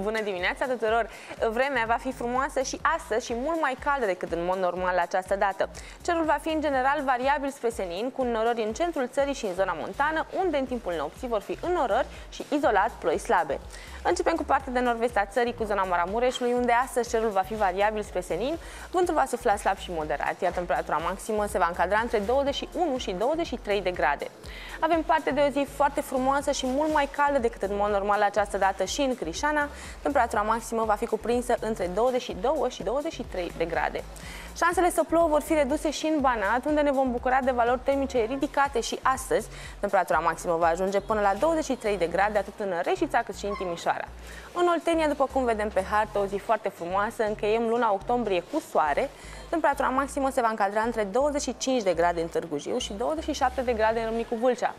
Bună dimineața tuturor! Vremea va fi frumoasă și astăzi și mult mai caldă decât în mod normal la această dată. Cerul va fi în general variabil spre senin, cu norori în centrul țării și în zona montană, unde în timpul nopții vor fi norori și izolat ploi slabe. Începem cu partea de nord-vest a țării, cu zona Maramureșului, unde astăzi cerul va fi variabil spre senin, vântul va sufla slab și moderat, iar temperatura maximă se va încadra între 21 și 23 de grade. Avem parte de o zi foarte frumoasă și mult mai caldă decât în mod normal la această dată și în Crișana. Temperatura maximă va fi cuprinsă între 22 și 23 de grade. Șansele să plouă vor fi reduse și în Banat, unde ne vom bucura de valori termice ridicate și astăzi. Temperatura maximă va ajunge până la 23 de grade, atât în Reșița cât și în Timișoara. În Oltenia, după cum vedem pe hartă, o zi foarte frumoasă, încheiem luna octombrie cu soare. Temperatura maximă se va încadra între 25 de grade în Târgu Jiu și 27 de grade în Râmnicu Vâlcea.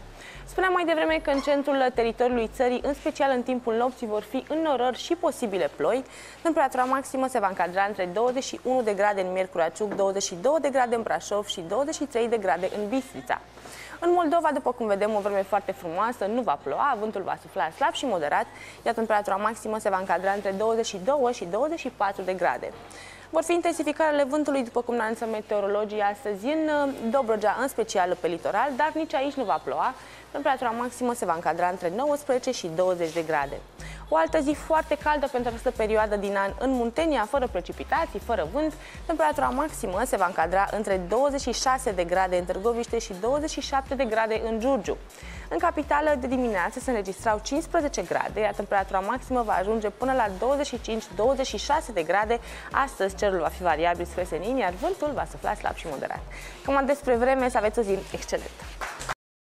Spuneam mai devreme că în centrul teritoriului țării, în special în timpul nopții, vor fi înnorări și posibile ploi. Temperatura maximă se va încadra între 21 de grade în Miercurea Ciuc, 22 de grade în Brașov și 23 de grade în Bistrița. În Moldova, după cum vedem, o vreme foarte frumoasă, nu va ploua, vântul va sufla slab și moderat, iar temperatura maximă se va încadra între 22 și 24 de grade. Vor fi intensificările vântului, după cum anunță meteorologii astăzi, în Dobrogea, în special pe litoral, dar nici aici nu va ploua. Temperatura maximă se va încadra între 19 și 20 de grade. O altă zi foarte caldă pentru această perioadă din an în Muntenia, fără precipitații, fără vânt. Temperatura maximă se va încadra între 26 de grade în Târgoviște și 27 de grade în Giurgiu. În capitală, de dimineață se înregistrau 15 grade, iar temperatura maximă va ajunge până la 25-26 de grade. Astăzi cerul va fi variabil spre senin, iar vântul va sufla slab și moderat. Cam despre vreme, să aveți o zi excelentă!